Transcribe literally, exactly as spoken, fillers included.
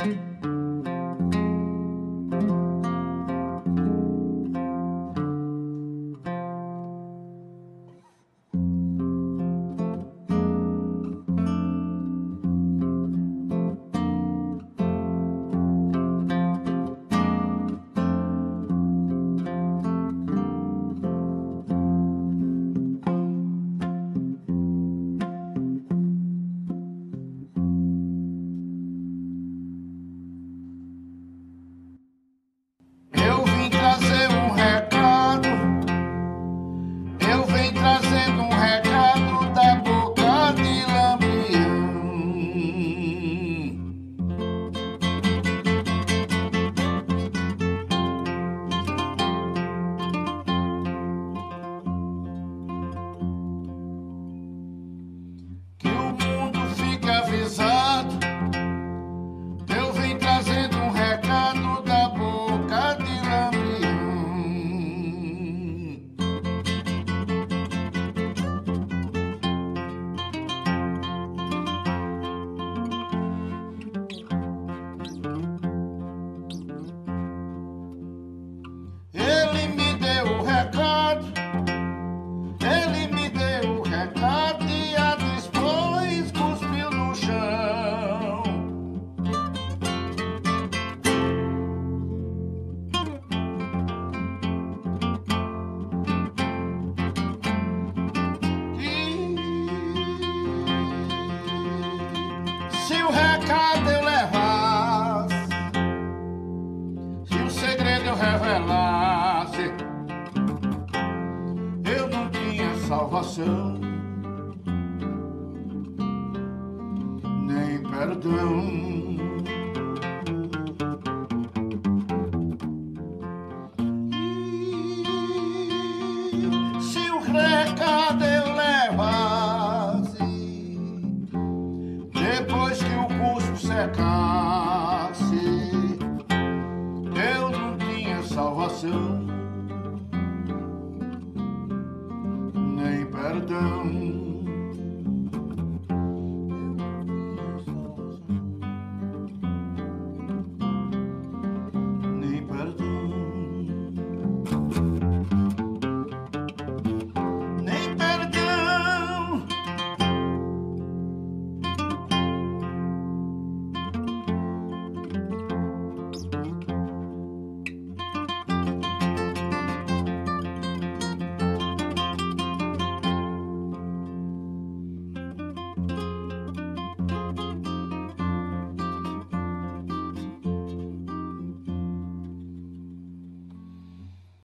Nem perdão. E se o recado eu levasse, depois que o cuspo secasse, eu não tinha salvação. Perdão.